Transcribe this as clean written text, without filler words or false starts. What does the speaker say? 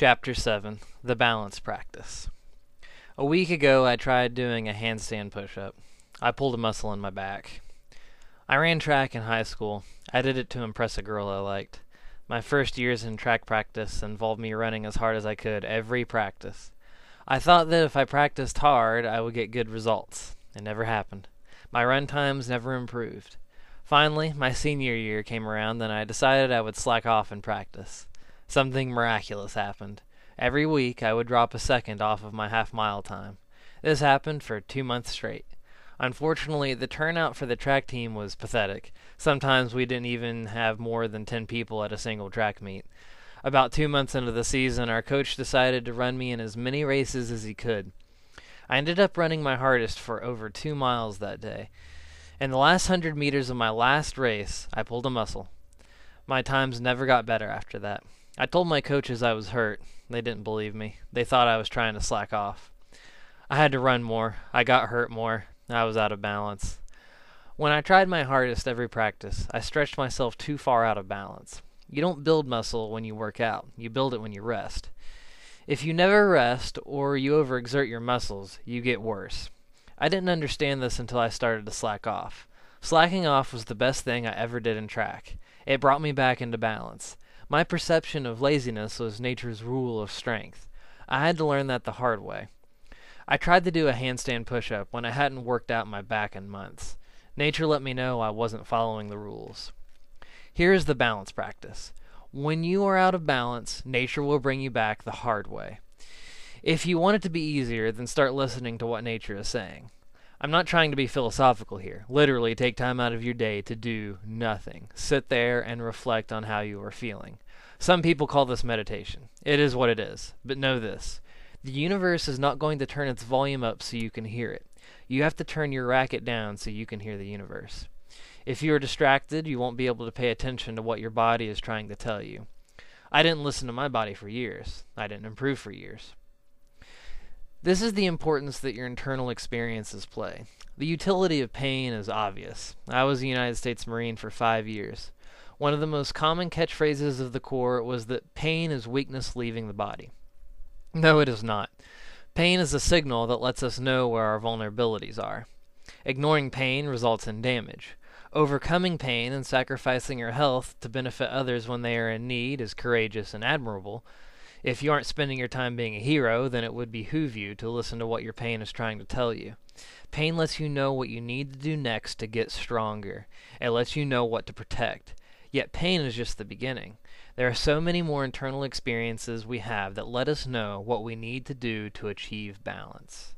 Chapter 7, The Balance Practice. A week ago, I tried doing a handstand push-up. I pulled a muscle in my back. I ran track in high school. I did it to impress a girl I liked. My first years in track practice involved me running as hard as I could every practice. I thought that if I practiced hard, I would get good results. It never happened. My run times never improved. Finally, my senior year came around, and I decided I would slack off in practice. Something miraculous happened. Every week, I would drop a second off of my half-mile time. This happened for 2 months straight. Unfortunately, the turnout for the track team was pathetic. Sometimes we didn't even have more than 10 people at a single track meet. About 2 months into the season, our coach decided to run me in as many races as he could. I ended up running my hardest for over 2 miles that day. In the last 100 meters of my last race, I pulled a muscle. My times never got better after that. I told my coaches I was hurt. They didn't believe me. They thought I was trying to slack off. I had to run more. I got hurt more. I was out of balance. When I tried my hardest every practice, I stretched myself too far out of balance. You don't build muscle when you work out. You build it when you rest. If you never rest or you overexert your muscles, you get worse. I didn't understand this until I started to slack off. Slacking off was the best thing I ever did in track. It brought me back into balance. My perception of laziness was nature's rule of strength. I had to learn that the hard way. I tried to do a handstand push-up when I hadn't worked out my back in months. Nature let me know I wasn't following the rules. Here is the balance practice. When you are out of balance, nature will bring you back the hard way. If you want it to be easier, then start listening to what nature is saying. I'm not trying to be philosophical here. Literally, take time out of your day to do nothing. Sit there and reflect on how you are feeling. Some people call this meditation. It is what it is. But know this. The universe is not going to turn its volume up so you can hear it. You have to turn your racket down so you can hear the universe. If you are distracted, you won't be able to pay attention to what your body is trying to tell you. I didn't listen to my body for years. I didn't improve for years. This is the importance that your internal experiences play. The utility of pain is obvious. I was a United States Marine for 5 years. One of the most common catchphrases of the Corps was that pain is weakness leaving the body. No, it is not. Pain is a signal that lets us know where our vulnerabilities are. Ignoring pain results in damage. Overcoming pain and sacrificing your health to benefit others when they are in need is courageous and admirable. If you aren't spending your time being a hero, then it would behoove you to listen to what your pain is trying to tell you. Pain lets you know what you need to do next to get stronger. It lets you know what to protect. Yet pain is just the beginning. There are so many more internal experiences we have that let us know what we need to do to achieve balance.